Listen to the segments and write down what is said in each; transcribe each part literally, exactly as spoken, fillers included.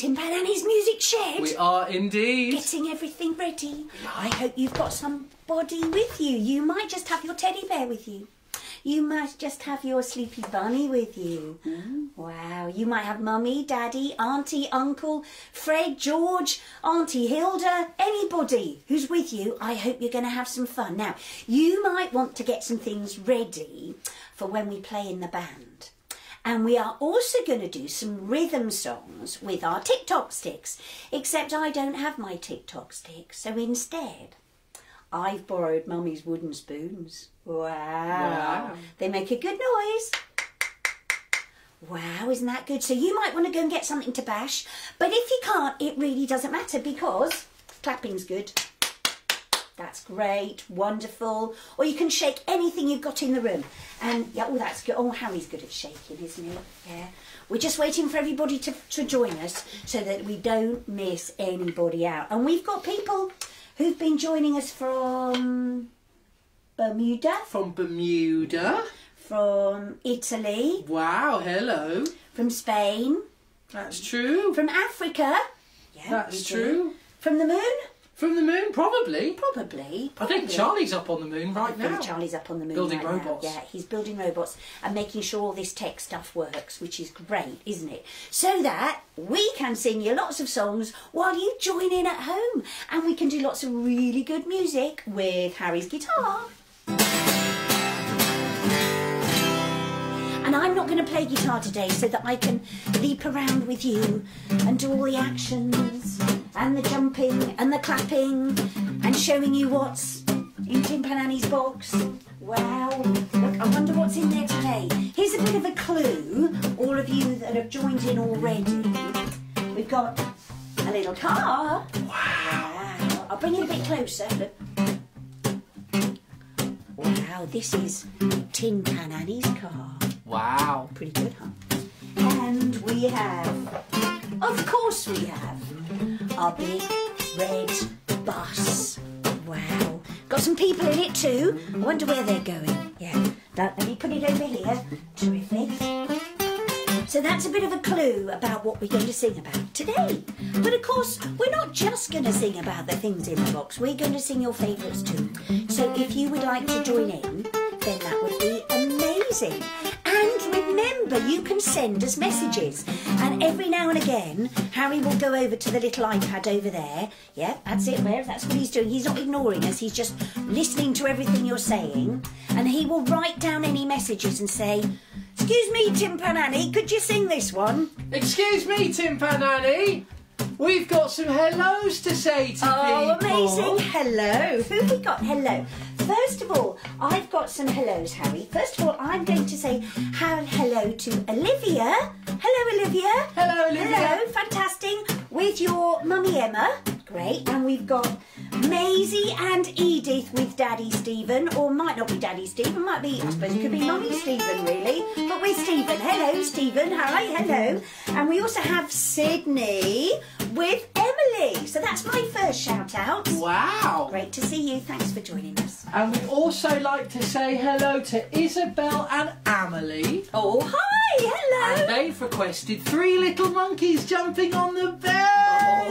Tin Pan Annie's music shed. We are indeed. Getting everything ready. I hope you've got somebody with you. You might just have your teddy bear with you. You might just have your sleepy bunny with you. Mm. Wow. You might have mummy, daddy, auntie, uncle, Fred, George, auntie Hilda, anybody who's with you. I hope you're going to have some fun. Now, you might want to get some things ready for when we play in the band. And we are also going to do some rhythm songs with our tick-tock sticks. Except I don't have my tick-tock sticks, so instead I've borrowed Mummy's wooden spoons. Wow. Wow. They make a good noise. Wow, isn't that good? So you might want to go and get something to bash. But if you can't, it really doesn't matter because clapping's good. That's great, wonderful. Or you can shake anything you've got in the room. And, yeah, oh, that's good. Oh, Harry's good at shaking, isn't he? Yeah. We're just waiting for everybody to, to join us so that we don't miss anybody out. And we've got people who've been joining us from Bermuda. From Bermuda. From Italy. Wow, hello. From Spain. That's true. From Africa. Yeah, that's true. From the moon. From the moon, probably. Probably. probably. I think Charlie's up on the moon right now. I think Charlie's up on the moon Building right robots. Now. Yeah, he's building robots and making sure all this tech stuff works, which is great, isn't it? So that we can sing you lots of songs while you join in at home. And we can do lots of really good music with Harry's guitar. And I'm not going to play guitar today so that I can leap around with you and do all the actions and the jumping and the clapping and showing you what's in Tin Pan Annie's box. Wow, look, I wonder what's in there today. Here's a bit of a clue, all of you that have joined in already. We've got a little car. Wow. Wow. I'll bring it a bit closer. Look. Wow, this is Tin Pan Annie's car. Wow. Pretty good, huh? And we have, of course we have, our big red bus. Wow. Got some people in it too. I wonder where they're going. Yeah. That, let me put it over here. Terrific. So that's a bit of a clue about what we're going to sing about today. But of course, we're not just going to sing about the things in the box. We're going to sing your favourites too. So if you would like to join in, then that would be amazing. And remember, you can send us messages. And every now and again, Harry will go over to the little iPad over there. Yeah, that's it, where that's what he's doing. He's not ignoring us, he's just listening to everything you're saying. And he will write down any messages and say, "Excuse me, Tin Pan Annie, could you sing this one?" "Excuse me, Tin Pan Annie, we've got some hellos to say to oh, people." Oh, amazing. Hello. Who have we got? Hello. First of all, I've got some hellos, Harry. First of all, I'm going to say hello to Olivia. Hello, Olivia. Hello, Olivia. Hello, fantastic. With your mummy, Emma. Great. And we've got Maisie and Edith with Daddy Stephen. Or might not be Daddy Stephen, might be, I suppose it could be Mummy Stephen, really. But with Stephen. Hello, Stephen. Hi, hello. And we also have Sydney with Emily. So that's my first shout out. Wow. Great to see you. Thanks for joining us. And we'd also like to say hello to Isabel and Amelie. Oh, hi. Hello. And they've requested three little monkeys jumping on the bed.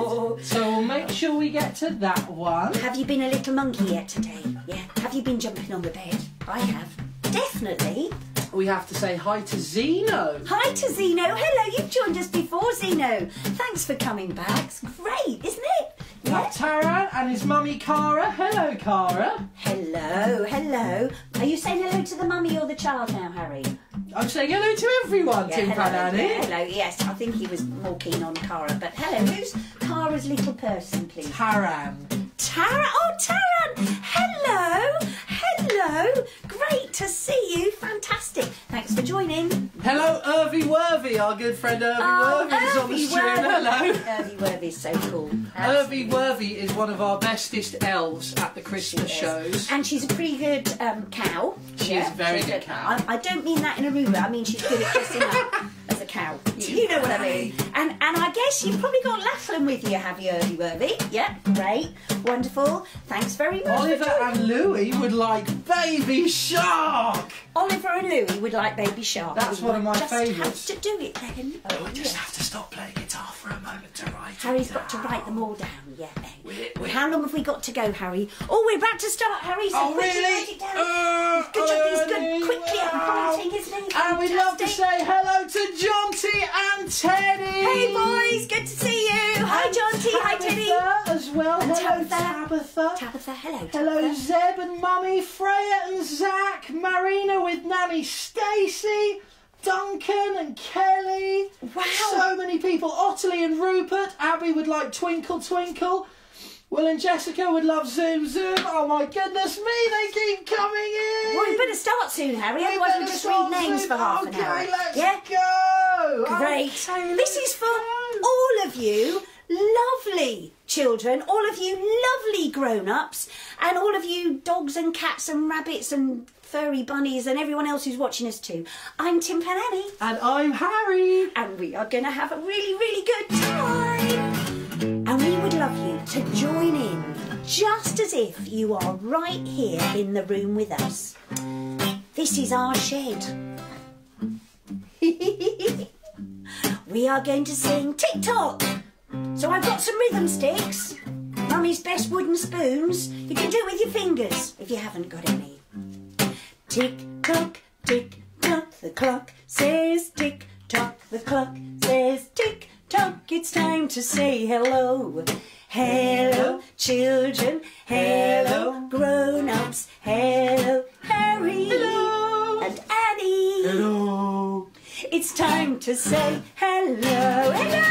Oh. So we'll make sure we get to that one. Have you been a little monkey yet today? Yeah. Have you been jumping on the bed? I have. Definitely. We have to say hi to Zeno. Hi to Zeno. Hello, you've joined us before, Zeno. Thanks for coming back. It's great, isn't it? Yeah. Taran and his mummy, Cara. Hello, Cara. Hello, hello. Are you saying hello to the mummy or the child now, Harry? I'm saying hello to everyone, yeah, Tin Pan Annie. Yeah, hello, yes. I think he was more keen on Cara. But hello, who's Cara's little person, please? Taran. Taran. Oh, Taran. Hello. Hello. Great to see you. Fantastic. Thanks for joining. Hello, Irvy Worthy. Our good friend Irvy oh, Worthy is on the stream. Hello. Irvy Worthy is so cool. Absolutely. Irvy Worthy is one of our bestest elves at the Christmas shows. And she's a pretty good um, cow. She yeah, is a very good, good cow. I, I don't mean that in a rumour. I mean she's good at dressing up as a cow. You know what I mean. And and I guess you've probably got Laughlin with you, have you, Irvy Worthy? Yeah, great. Wonderful. Thanks very much. Oliver and Louie would like Baby Shark. Oliver and Louie would like Baby Shark. That's we one of my favourites. Just have to do it then. Oh, I just have to stop playing guitar for for a moment to write Harry's got to write them all down, yeah. We're, we're How long have we got to go, Harry? Oh, we're about to start, Harry, so oh, quickly really? write it down. Uh, good job, he's good. Quickly, I'm writing his name. And we'd love to say hello to Jaunty and Teddy. Hey, boys, good to see you. Hi, Jaunty, hi, Teddy. As well, and hello, Tabitha. Tabitha, Tabitha. hello, Tabitha. Hello, Zeb and Mummy, Freya and Zach, Marina with Nanny Stacey, Duncan and Kelly. Wow. So many people. Ottilie and Rupert. Abby would like Twinkle Twinkle. Will and Jessica would love Zoom Zoom. Oh my goodness me, they keep coming in. Well, we better start soon, Harry, we otherwise we'll just read names soon. for half okay, an hour. Okay, let's yeah? go. Great. Okay, this is for go. all of you lovely children, all of you lovely grown-ups, and all of you dogs and cats and rabbits and furry bunnies and everyone else who's watching us too. I'm Tin Pan Annie. And I'm Harry. And we are going to have a really, really good time. And we would love you to join in, just as if you are right here in the room with us. This is our shed. We are going to sing tick-tock. So I've got some rhythm sticks, Mummy's best wooden spoons. You can do it with your fingers if you haven't got any. Tick-tock, tick-tock, the clock says tick-tock, the clock says tick-tock. It's time to say hello. Hello, children. Hello, grown-ups. Hello, Harry. Hello. And Annie. Hello. It's time to say hello. Hello.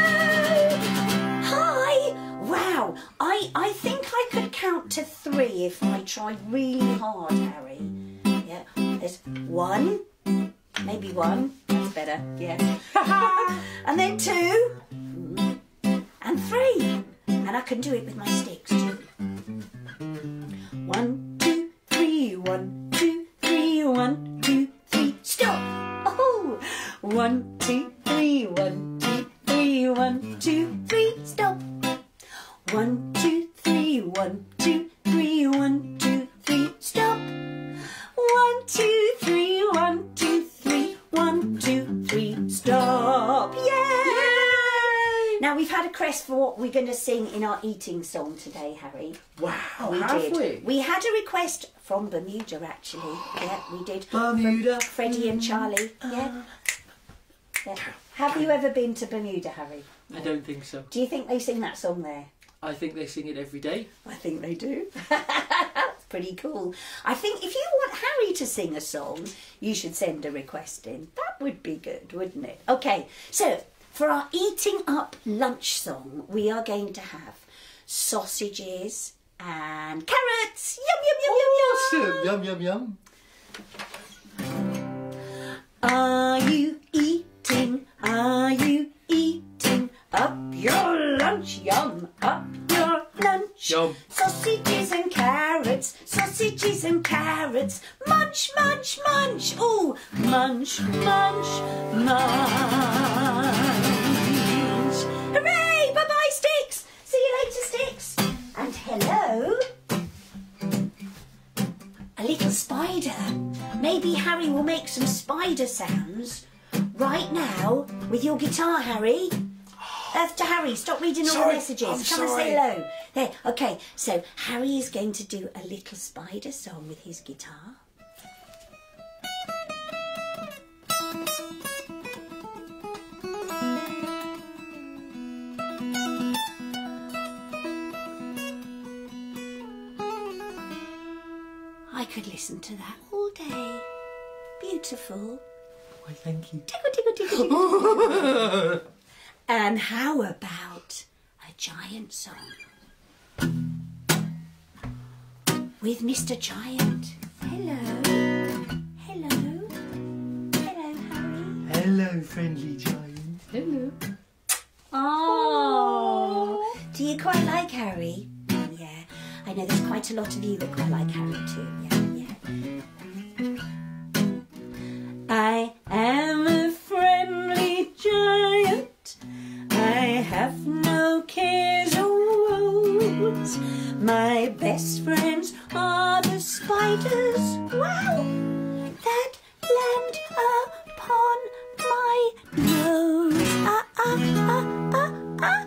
Wow, I, I think I could count to three if I tried really hard, Harry. Yeah, there's one, maybe one, that's better, yeah. And then two, and three. And I can do it with my sticks too. One, two, three, one, two, three, one, two, three, stop! Oh, one, two, three, one, two, three, one, two, three, stop! One, two, three, one, two, three, one, two, three, stop. One, two, three, one, two, three, one, two, three, stop. Yay! Now we've had a crest for what we're going to sing in our eating song today, Harry. Wow, we have did. we? We had a request from Bermuda, actually. Yeah, we did. Bermuda. From Freddie and Charlie. Yeah. yeah. Have you ever been to Bermuda, Harry? I don't think so. Do you think they sing that song there? I think they sing it every day. I think they do. That's pretty cool. I think if you want Harry to sing a song, you should send a request in. That would be good, wouldn't it? Okay, so for our eating up lunch song, we are going to have sausages and carrots. Yum, yum, yum, yum, yum. Awesome. Yum, yum, yum. Are you eating? Are you eating up your lunch? Yum, up your lunch. Yum. Sausages and carrots, sausages and carrots. Munch, munch, munch. Oh, munch, munch, munch. Hooray! Bye-bye, Sticks. See you later, Sticks. And hello. A little spider. Maybe Harry will make some spider sounds right now with your guitar, Harry. After Harry, stop reading all sorry, the messages. I'm Come sorry. and say hello. There, okay. So Harry is going to do a little spider song with his guitar. I could listen to that all day. Beautiful. Why, thank you. Tickle, tickle, tickle, tickle, tickle. And how about a giant song? With Mister Giant. Hello. Hello. Hello, Harry. Hello, friendly giant. Hello. Oh. Do you quite like Harry? Yeah. I know there's quite a lot of you that quite like Harry too. Yeah, yeah. I am a friendly giant. I have no cares or woes. My best friends are the spiders. Wow! That land upon my nose. Ah, ah, ah, ah, ah.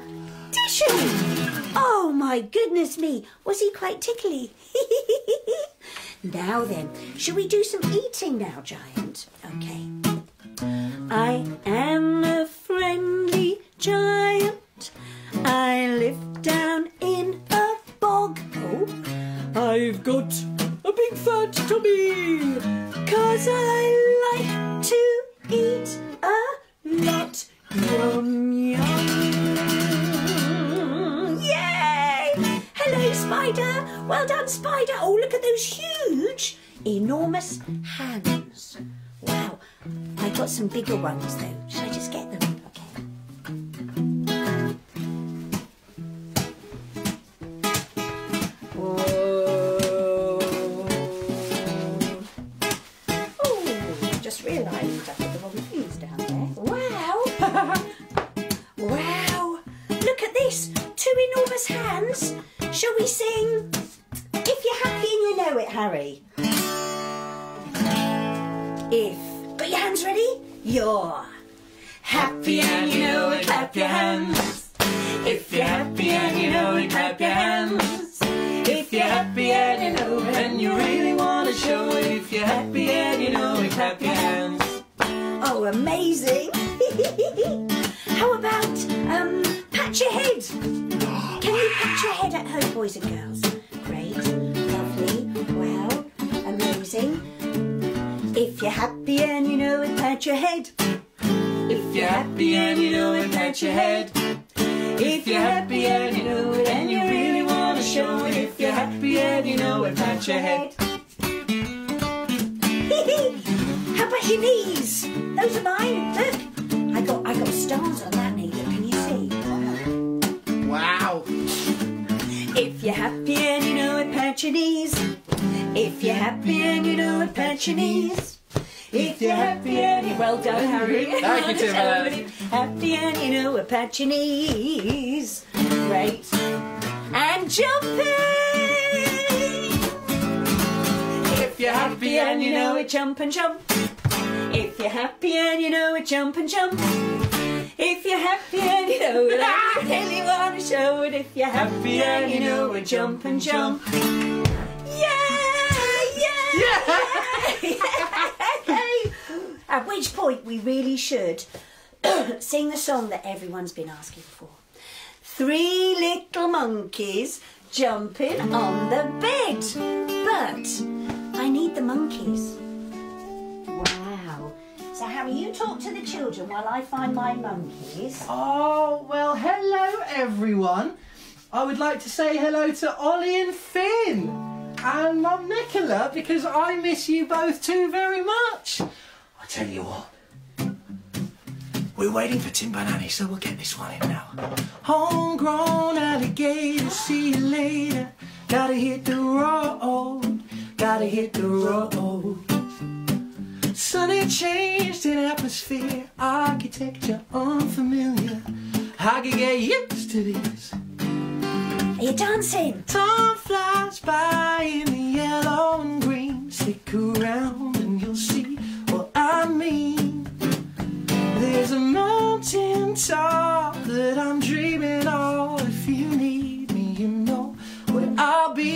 as me. Was he quite tickly? Now then, shall we do some eating now, Giant? Okay. I am a friendly giant. I live down in a bog. Oh, I've got a big fat tummy. 'Cause I like to eat a lot. Yum, yum. Yay! Hello, Spider. Well done, Spider. Oh, look at those huge, enormous hands. Wow. I got some bigger ones, though. Should I just get them? Okay. Whoa. Oh, I just realised I put the wrong things down there. Wow. Wow. Look at this. Two enormous hands. Shall we sing? If you're happy and you know it, Harry. If. Got your hands ready? You're happy and you know it, clap your hands. If you're happy and you know it, clap your hands. If you're happy and you know it, and you really want to show it. If you're happy and you know it, clap your hands. Oh, amazing! How about um, pat your head? Can you pat your head at home, boys and girls? Great, lovely, well, amazing. If you're happy and you know it, pat your head. If you're happy and you know it, pat your head. If you're happy and you know it, and you really want to show it. If you're happy and you know it, pat your head. How about your knees? Those are mine. Look, I got I got stars on that knee. Look, can you see? Wow. If you're happy and you know it, pat your knees. If you're happy and you know it, pat your knees. If you're happy and you... Well done, Harry. Thank you, Tim. Happy and you know it, pat your knees. Great. And jumping! If you're happy and you know it, jump and jump. If you're happy and you know it, jump and jump. If you're happy and you know it, I really want to show it. If you're happy and you know it, jump and jump. Yay! At which point we really should sing the song that everyone's been asking for. Three little monkeys jumping on the bed. But I need the monkeys. Wow. So Harry, you talk to the children while I find my monkeys. Oh, well, hello everyone. I would like to say hello to Ollie and Finn. And Mum Nicola, because I miss you both too very much. I tell you what, we're waiting for Tin Pan Annie, so we'll get this one in now. Homegrown alligator, see you later. Gotta hit the road, gotta hit the road. Sunny changed in atmosphere, architecture unfamiliar. I can get used to this. Are you dancing? Time flies by in the yellow and green. Stick around and you'll see what I mean. There's a mountain top that I'm dreaming of. If you need me, you know where I'll be.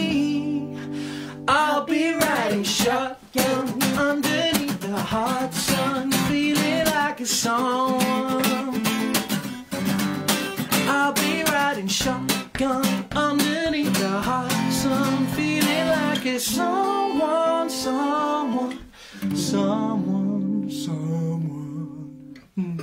I'll be riding shotgun underneath the hot sun, feeling like a song. I'll be riding shotgun underneath the hot sun, feeling like it's someone, someone, someone, someone. Mm.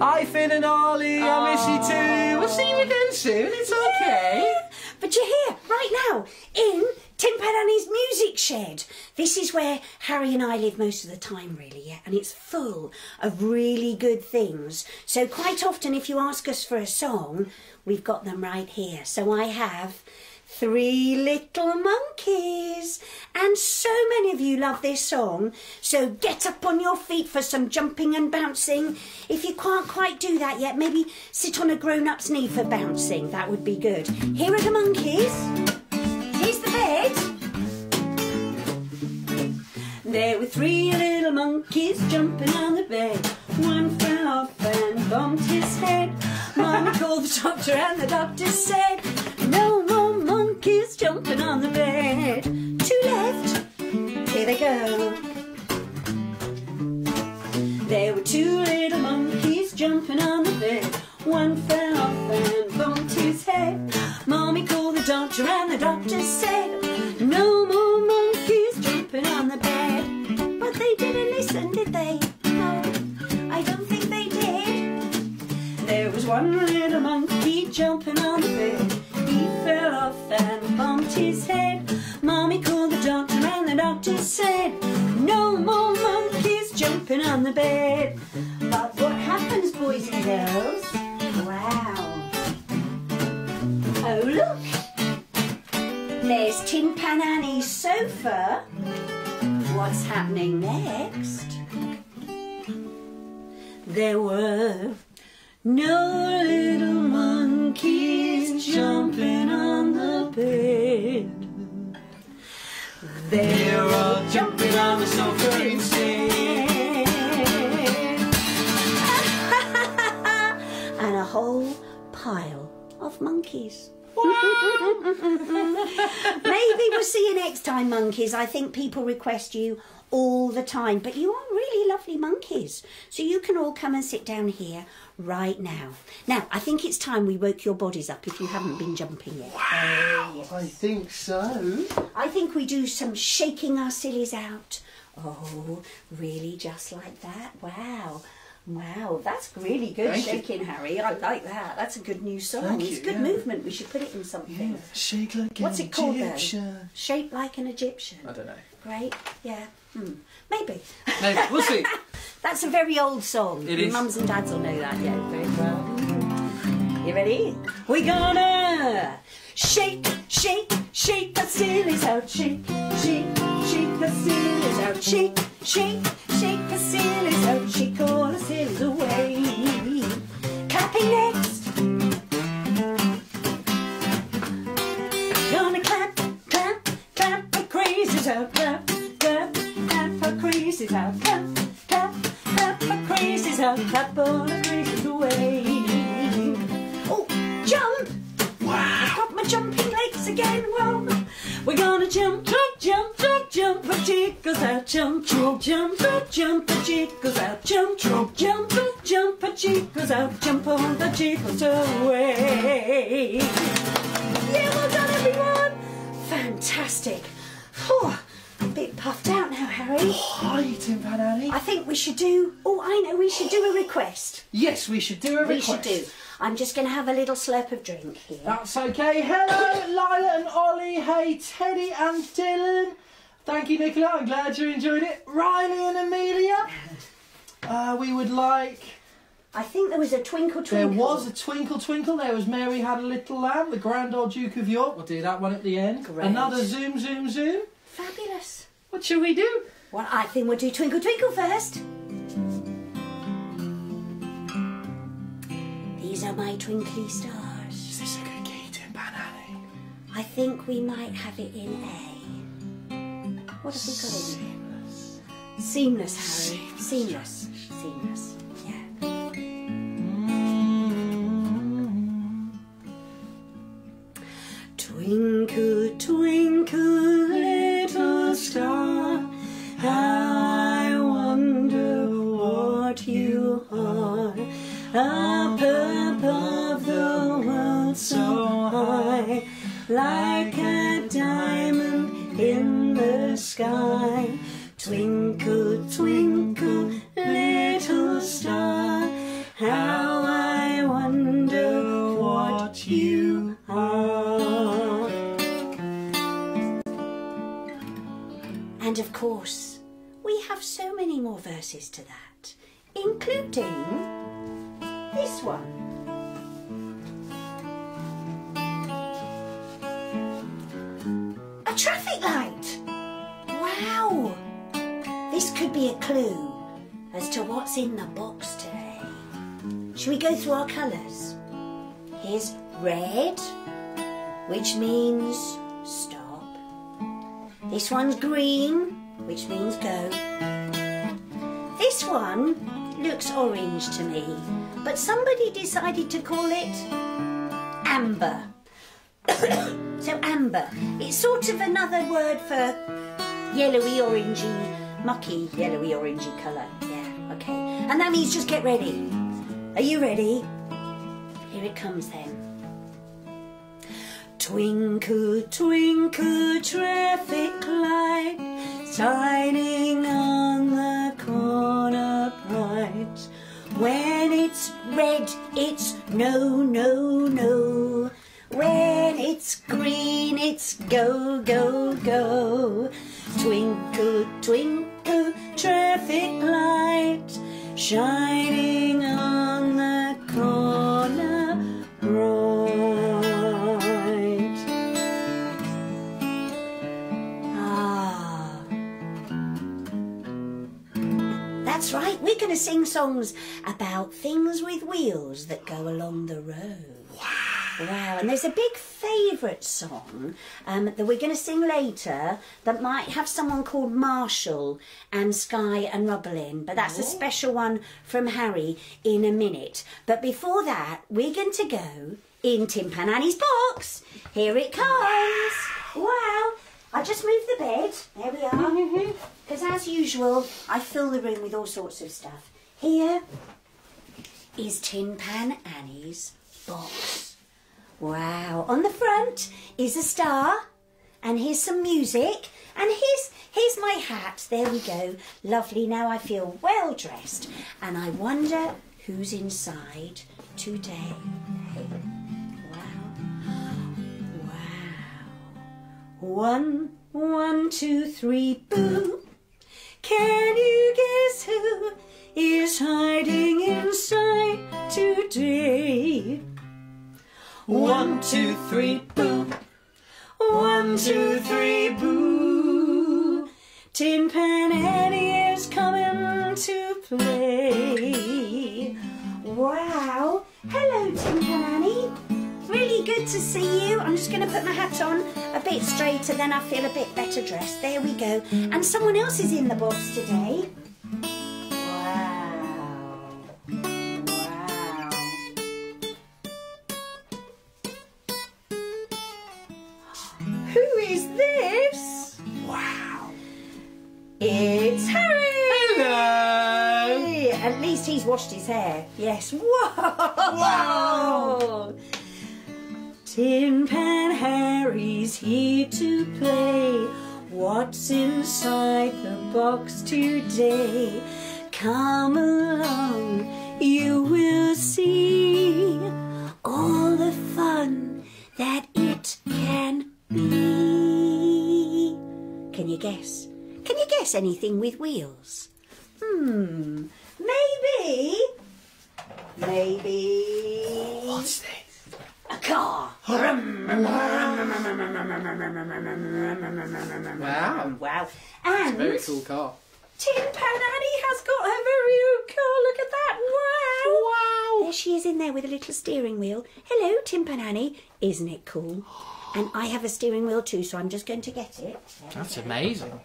Hi Finn and Ollie, oh. I miss you too. We'll see you again soon, it's okay. Yeah. But you're here right now in Tin Pan Annie's music shed. This is where Harry and I live most of the time, really, yeah, and it's full of really good things. So quite often if you ask us for a song, we've got them right here. So I have Three Little Monkeys, and so many of you love this song, so get up on your feet for some jumping and bouncing. If you can't quite do that yet, maybe sit on a grown-up's knee for bouncing. That would be good. Here are the monkeys. Here's the bed. There were three little monkeys jumping on the bed. One fell off and bumped his head. Mum called the doctor and the doctor said, Rocky's jumping on the bed. Two left, here they go. There were two little monkeys jumping on the bed. One fell off and bumped his head. Mommy called the doctor and the doctor said, no more monkeys jumping on the bed. But they didn't listen, did they? No, I don't think they did. There was one little monkey jumping on the bed. He fell off and bumped his head. Mommy called the doctor and the doctor said, no more monkeys jumping on the bed. But what happens, boys and girls? Wow. Oh, look. There's Tin Pan Annie's sofa. What's happening next? There were no little monkeys jumping on the bed. They're all jumping on the sofa instead. And a whole pile of monkeys. Maybe we'll see you next time, monkeys. I think people request you all the time, but you are really lovely monkeys, so you can all come and sit down here right now. Now, I think it's time we woke your bodies up if you haven't been jumping yet. Wow, uh, yes. I think so. I think we do some shaking our sillies out. Oh, really, just like that? Wow. Wow, that's really good. Thank shaking, you. Harry. I like that. That's a good new song. Thank it's you, good yeah. movement. We should put it in something. Yeah. Shake like What's an it called, Egyptian. Though? Shape like an Egyptian. I don't know. Great. Yeah. Hmm. Maybe. Maybe. We'll see. That's a very old song. It is. Mums and dads will know that. Yeah. Very well. You ready? We're gonna shake, shake, shake the sillies out. Shake, shake, shake the sillies out. Shake, shake, shake the sillies out. Shake all the sillies away. Clapping next. Gonna clap, clap, clap the crazies out. Clap, clap, clap the crazies out. Clap, clap, clap the crazies out. Clap all the crazies away. Oh, jump! Wow! I've got my jumping legs again. Well, we're gonna jump, jump, jump, jump, jump, the jiggles out, jump, jump, jump, jump, the jiggles out, jump, jump, jump, jump, the jiggles out, jump on the jiggles away. Yeah, well done, everyone. Fantastic. Whew. A bit puffed out now, Harry. Oh, hi, Tin Pan Annie. I think we should do... Oh, I know, we should do a request. Yes, we should do a request. We should do. I'm just going to have a little slurp of drink here. That's OK. Hello, Lila and Ollie. Hey, Teddy and Dylan. Thank you, Nicola. I'm glad you enjoyed it. Riley and Amelia. Uh, we would like... I think there was a Twinkle Twinkle. There was a Twinkle Twinkle. There was Mary Had a Little Lamb, the Grand Old Duke of York. We'll do that one at the end. Great. Another Zoom, Zoom, Zoom. Fabulous. What shall we do? Well, I think we'll do Twinkle Twinkle first. These are my twinkly stars. Is this a good key, Tin Pan Annie? I think we might have it in A. What have we got in here? Seamless. Seamless, Harry. Seamless. Seamless. Seamless. Yeah. Mm-hmm. Twinkle, twinkle, star, I wonder what you are, up above the world so high, like a diamond in the sky. Twinkle, twinkle, little star, how I wonder what you are. And of course, we have so many more verses to that, including this one. A traffic light! Wow! This could be a clue as to what's in the box today. Shall we go through our colours? Here's red, which means stop. This one's green, which means go. This one looks orange to me, but somebody decided to call it amber. So amber, it's sort of another word for yellowy, orangey, mucky, yellowy, orangey colour. Yeah, okay. And that means just get ready. Are you ready? Here it comes then. Twinkle, twinkle, traffic light, shining on the corner bright. When it's red, it's no, no, no. When it's green, it's go, go, go. Twinkle, twinkle, traffic light, shining on the corner bright. That's right, we're going to sing songs about things with wheels that go along the road. Wow. Wow, and there's a big favourite song um, that we're going to sing later that might have someone called Marshall and Sky and Rubble in, but that's oh. a special one from Harry in a minute. But before that, we're going to go in Tin Pan Annie's box. Here it comes. Wow. Wow. I just moved the bed, there we are, because as usual I fill the room with all sorts of stuff. Here is Tin Pan Annie's box. Wow, on the front is a star and here's some music and here's, here's my hat, there we go, lovely, now I feel well dressed and I wonder who's inside today. One, one, two, three, boo! Can you guess who is hiding inside today? One, two, three, boo! One, two, three, boo! Tin Pan Annie is coming to play. Wow! Hello, Tin Pan Annie! Really good to see you. I'm just going to put my hat on a bit straighter, then I feel a bit better dressed. There we go. And someone else is in the box today. Wow. Wow. Who is this? Wow. It's Harry. Hello. At least he's washed his hair. Yes. Whoa. Wow. Tin Pan Harry's here to play. What's inside the box today? Come along, you will see all the fun that it can be. Can you guess? Can you guess anything with wheels? Hmm, maybe, maybe... What's this? A car. Wow. Wow. And it's a very cool car. Tin Pan Annie has got her very own car. Look at that. Wow. Wow. There she is in there with a little steering wheel. Hello, Tin Pan Annie. Isn't it cool? And I have a steering wheel too, so I'm just going to get it. That's amazing.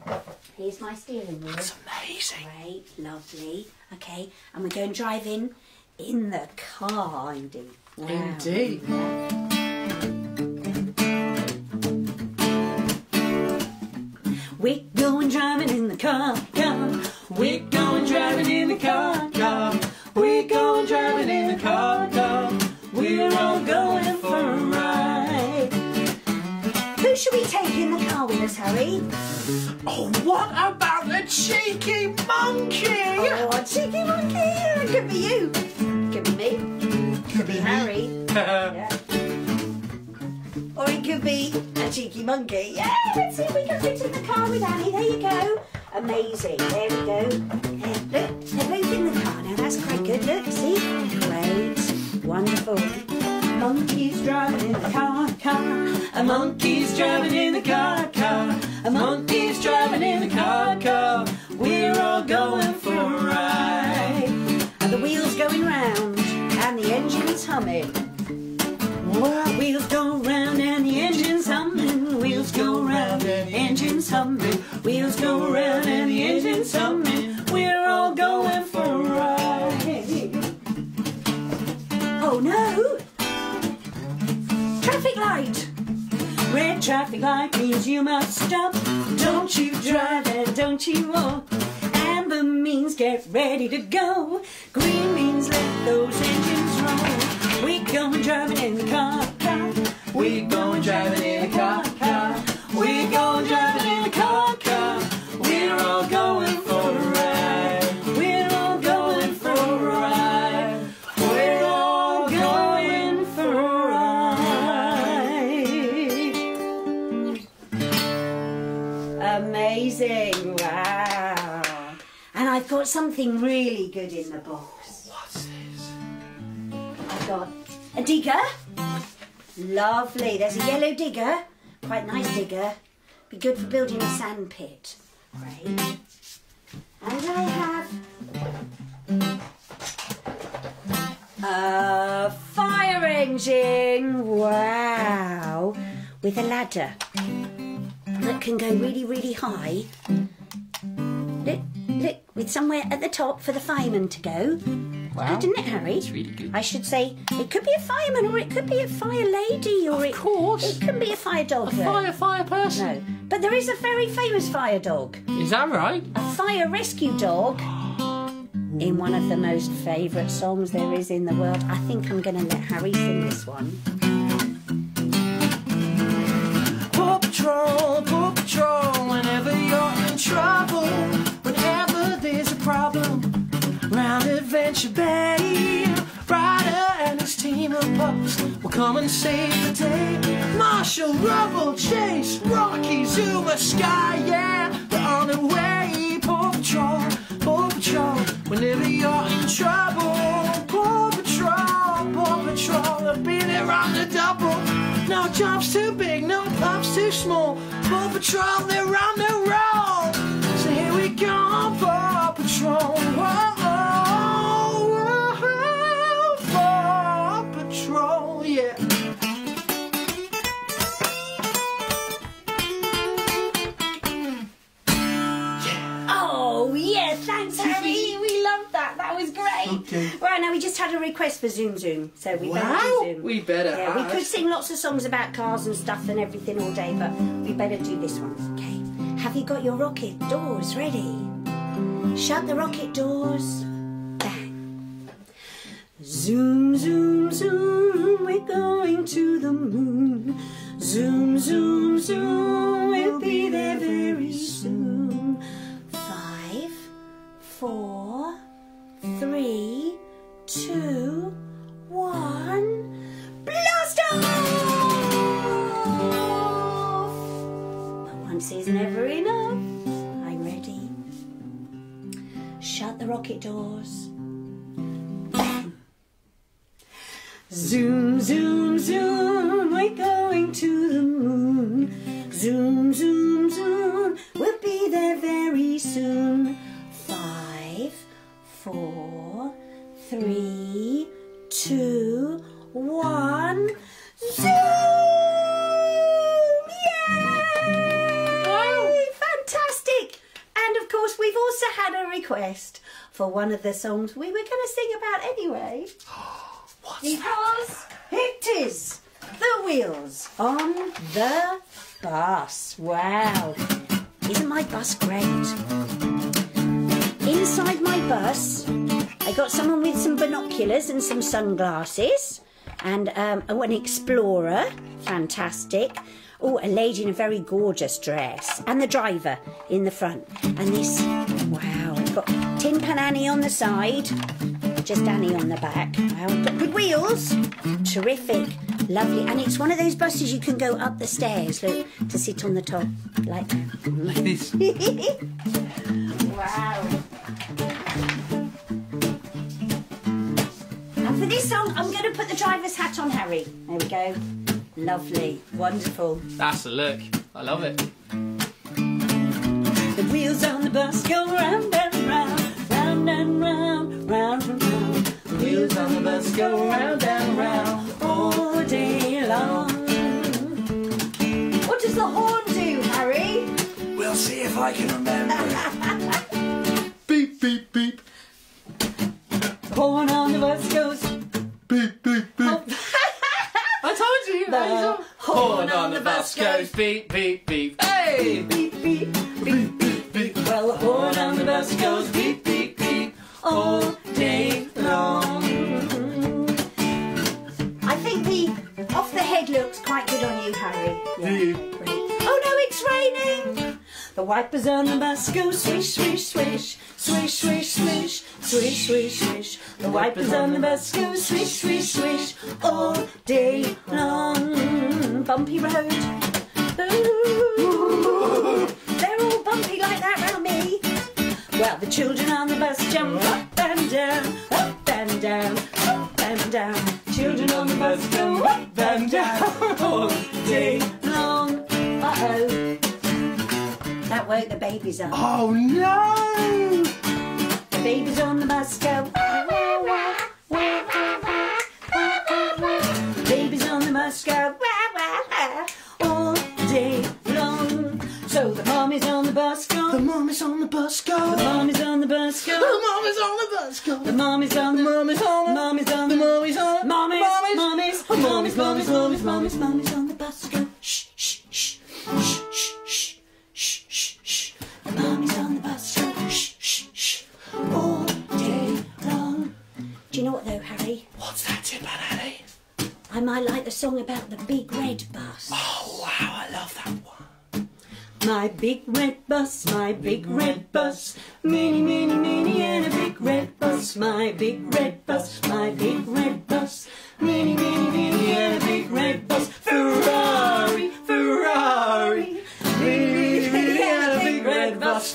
Here's my steering wheel. That's amazing. Great. Lovely. Okay. And we're going driving in the car, Andy. Wow. Indeed. We're going driving in the car, car. We're going driving in the car, car. We're going driving in the car, car. We're all going for a ride. Who should we take in the car with us, Harry? Oh, what about the cheeky monkey? Oh, a cheeky monkey! It could be you. Could be me. Could be Harry, yeah. Or it could be a cheeky monkey. Yeah, let's see if we can fit in the car with Annie. There you go. Amazing. There we go. There, look, they're both in the car now. That's quite good. Look, see? Great. Wonderful. A monkey's driving in the car, car. A monkey's driving in the car, car. A monkey's driving in the car, car. We're all going for a ride. And the wheels going round. And the engine's humming. Wow. Wheels go round and the engine's humming. Wheels go round and the engine's humming. Wheels go round and the engine's humming. We're all going for a ride. Oh no! Traffic light! Red Green traffic light means you must stop. Don't you drive and don't you walk. Amber means get ready to go. Green means let those engines roll. We going driving in the car, car. We going driving in the car, car. We going driving in the car, car. We're all going for a ride. We're all going for a ride. We're all going for a ride. Amazing, wow. And I've got something really good in the box. What's this? I've got a digger. Lovely, there's a yellow digger. Quite nice digger. Be good for building a sand pit. Great. And I have a fire engine. Wow. With a ladder that can go really, really high. Look, look, with somewhere at the top for the fireman to go. Wow. Good, isn't it, Harry? It's really good. I should say it could be a fireman, or it could be a fire lady, or of it, course. It can be a fire dog. A though. fire fire person. No, but there is a very famous fire dog. Is that right? A fire rescue dog. In one of the most favourite songs there is in the world, I think I'm going to let Harry sing this one. Paw Patrol, Paw Patrol, whenever you're in trouble, whenever there's a problem. Round Adventure Bay, Ryder and his team of pups will come and save the day. Marshall, Rubble, Chase, Rocky, Zuma, Sky, yeah, they're on their way. Paw Patrol, Paw Patrol, whenever you're in trouble. Paw Patrol, Paw Patrol, they'll be there on the double. No jumps too big, no pups too small. Paw Patrol, they're on the roll. So here we go, Paw Patrol. Whoa. Okay. Right, now we just had a request for Zoom Zoom, so we wow. better do Zoom. We better yeah, have. We could sing lots of songs about cars and stuff and everything all day, but we better do this one, okay? Have you got your rocket doors ready? Shut the rocket doors. Bang. Zoom, zoom, zoom, we're going to the moon. Zoom, zoom, zoom, we'll be there very soon. Five, four... Three, two, one, blast off! But once is never enough. I'm ready. Shut the rocket doors. Bam! Zoom, zoom, zoom, we're going to the moon. Zoom, zoom, zoom, we'll be there very soon. Four, three, two, one, zoom! Yay! Oh. Fantastic! And of course we've also had a request for one of the songs we were going to sing about anyway. What's because it is The Wheels on the Bus. Wow! Isn't my bus great? Inside my bus, I got someone with some binoculars and some sunglasses, and um, oh, an explorer, fantastic. Oh, a lady in a very gorgeous dress, and the driver in the front. And this, wow, I've got Tin Pan Annie on the side, just Annie on the back. Wow, I've got good wheels, terrific, lovely. And it's one of those buses you can go up the stairs, look, to sit on the top, like that. Like this. Wow. And for this song, I'm going to put the driver's hat on Harry. There we go. Lovely. Wonderful. That's a look. I love it. The wheels on the bus go round and round, round and round, round and round. The wheels on the bus go round and round all day long. What does the horn do, Harry? We'll see if I can remember. Beep, beep, beep. Horn on the bus goes. Beep, beep, beep. Oh. I told you. The horn on the bus goes. is beep, beep, beep. Hey! Beep, beep, beep, beep, beep. Well, a horn on the bus goes beep, beep, beep all day long. I think the off the head looks quite good on you, Harry. Yeah. Do you? Oh no, it's raining! The wipers on the bus go swish, swish, swish. Swish, swish, swish. Swish, swish, swish. The wipers on the bus go swish, swish, swish all day long. Bumpy road. Ooh. They're all bumpy like that round me. Well, the children on the bus jump up and down, up and down, up and down. Children on the bus go up and down all day long. Uh-oh. That woke the babies up. Oh no! The babies on the bus go wah wah wah wah wah wah wah wah wah. The babies on the bus go wah wah wah all day long. So the mommies on the bus go. The mommies on the bus go. The mommies on the bus go. The mommies on the bus go. The mommies on the mommies on the mommies on the mommies on the mommies mommies mommies mommies mommies mommies mommies on the bus go. Shh shh shh shh shh. Mommy's on the bus, shh, shh, shh, all day long. Do you know what though, Harry? What's that, Tin Pan Annie? I might like the song about the big red bus. Oh wow, I love that one. My big red bus, my big red bus, mini, mini, mini, and a big red bus. My big red bus, my big red bus, mini, mini, mini, and a big red bus. Ferrari, Ferrari.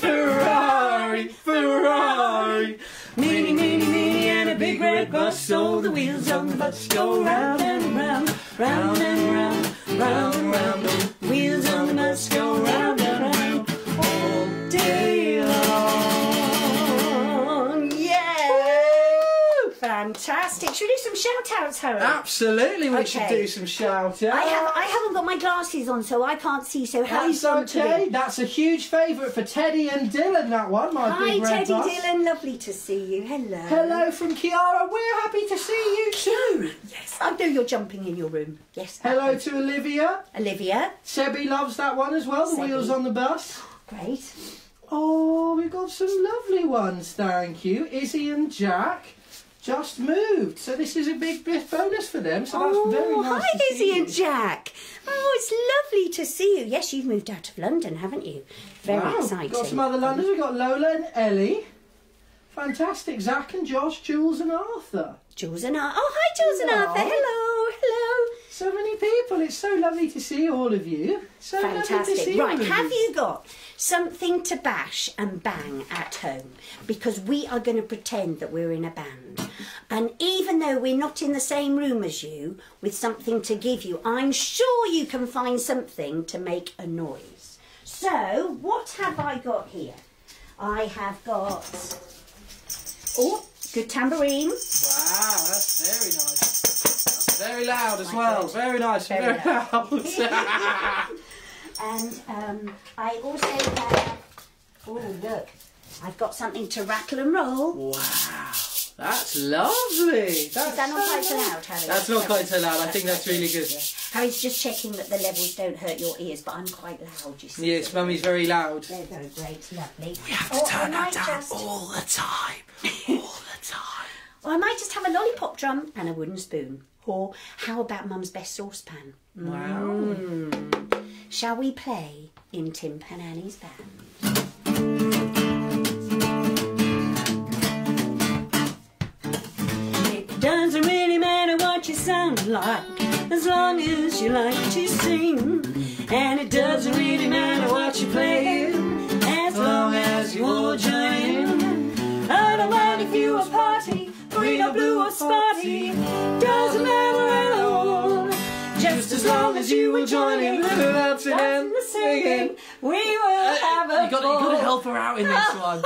Ferrari, Ferrari. Mini, mini, mini and a big red bus. All the wheels on the bus go round and round, round and round, round and round. The wheels on the bus go round and round all day long. Yeah! Woo! Fantastic. Should we do some shout-outs, Harry? Absolutely, we okay. should do some shout-outs. I, have, I haven't got my glasses on, so I can't see, so how That's okay. That's a huge favourite for Teddy and Dylan, that one, my Hi, big red Teddy, bus. Dylan, lovely to see you. Hello. Hello from Kiara. We're happy to see you too. Yes, I know you're jumping in your room. Yes. Hello happens. to Olivia. Olivia. Sebby loves that one as well, the Sebby. wheels on the bus. Great. Oh, we've got some lovely ones, thank you. Izzy and Jack. Just moved, so this is a big bonus for them. So that's oh, very nice. Hi, Izzy and Jack. Oh, it's lovely to see you. Yes, you've moved out of London, haven't you? Very wow. exciting. Got some other Londoners. We've got Lola and Ellie. Fantastic. Zach and Josh, Jules and Arthur. Jules and Arthur. Oh, hi, Jules hello. and Arthur. Hello, hello. So many people. It's so lovely to see all of you. So Fantastic. lovely to see Right, all of have you got something to bash and bang at home? Because we are going to pretend that we're in a band. And even though we're not in the same room as you, with something to give you, I'm sure you can find something to make a noise. So, what have I got here? I have got... Oh, good tambourine. Wow, that's very nice. That's very loud as My well. God. Very nice. Very, very loud. loud. And um, I also have... Oh, look. I've got something to rattle and roll. Wow. That's lovely. That's Is that not so quite so loud, Harry? That's not quite so loud. I think that's really good. Yeah. Harry's just checking that the levels don't hurt your ears, but I'm quite loud, you see. Yes, Mummy's very loud. They're very great, lovely. We have to or turn that down just... all the time. All the time. Or I might just have a lollipop drum and a wooden spoon. Or how about Mum's best saucepan? Wow. Mm. Shall we play in Tin Pan Annie's band? Doesn't really matter what you sound like, as long as you like to sing. And it doesn't really matter what you play, as long as you all join. I don't mind if you are party, green or blue or spotty, doesn't matter at all. Just as long as you will join in the dancing and the singing, we will uh, have a you got, ball. You've got to help her out in this one.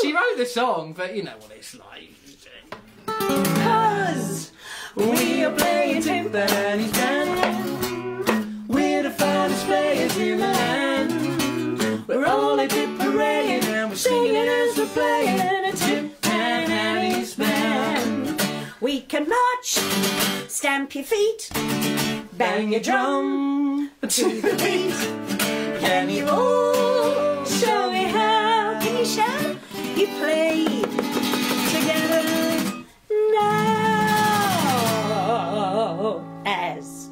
She wrote the song, but you know what it's like. We are playing Tin Pan Annie's band. We're the finest players in the land. We're all a dip parading and we're singing as we're playing in a Tin Pan Annie's band. We can march, stamp your feet, bang your drum, to the beat. Can you all show me how? Can you shout? You play together now. As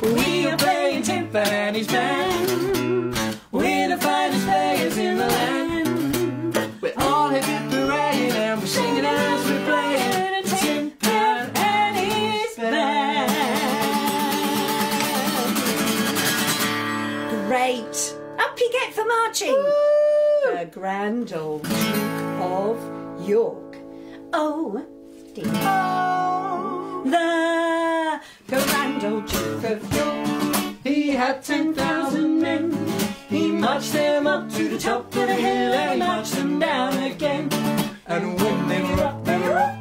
we are playing Tin Pan Annie's band, we're the finest players in the land. We're all here parading and we're singing as we're playing Tin Pan Annie's band. Great! Up you get for marching. Woo! The grand old of York. Oh dear. Oh, the grand old Duke of York. He had ten thousand men. He marched them up to the top of the hill and marched them down again. And when they were up, they were up.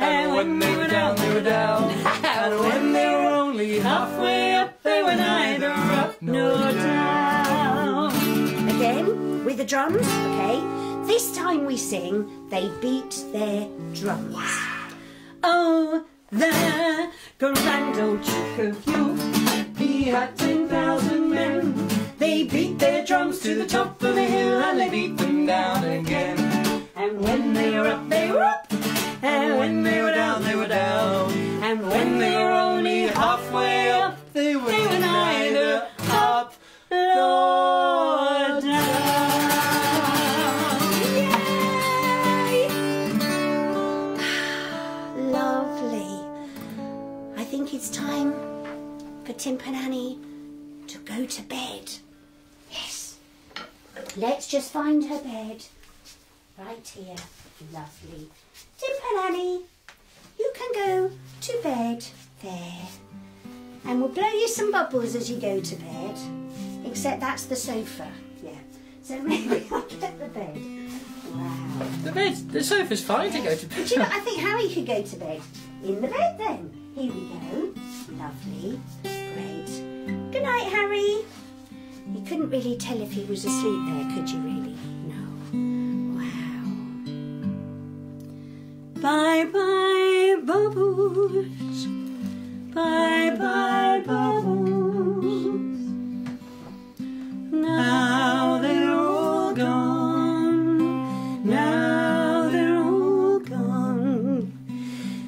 And when they were down, they were down. And when they were only halfway up, they were neither up nor down. Again, with the drums, okay. This time we sing, they beat their drums. Wow. Oh, the grand old Duke of York. He had ten thousand men. They beat their drums to the top of the hill and they beat them down again. And when they were up, they were up. And when they were down, they were down. And when they were only halfway up, they were, they were neither up nor down. I think it's time for Tin Pan Annie to go to bed. Yes. Let's just find her bed. Right here. Lovely. Tin Pan Annie, you can go to bed there. And we'll blow you some bubbles as you go to bed. Except that's the sofa. Yeah. So maybe I'll get the bed. Wow. The bed, the sofa's fine to go to bed. But you know, I think Harry could go to bed. In the bed then. Here we go. Lovely. Great. Good night, Harry. You couldn't really tell if he was asleep there, could you really? No. Wow. Bye-bye, bubbles. Bye-bye, bubbles. Now they're all gone. Now they're all gone.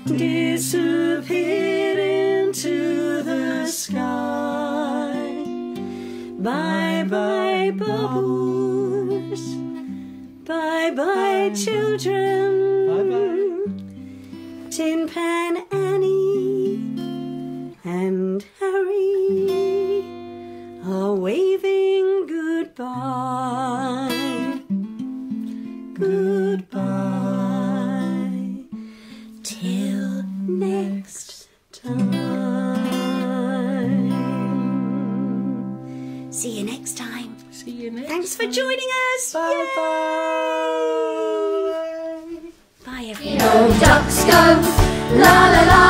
Disappear to the sky. Bye-bye, bubbles. Bye-bye, children. Bye-bye. Tin Pan Annie and Harry are waving goodbye. Goodbye. Till next time. See you next time. See you next Thanks time. For joining us. Bye bye. Bye, bye everyone. Old ducks go, la la la.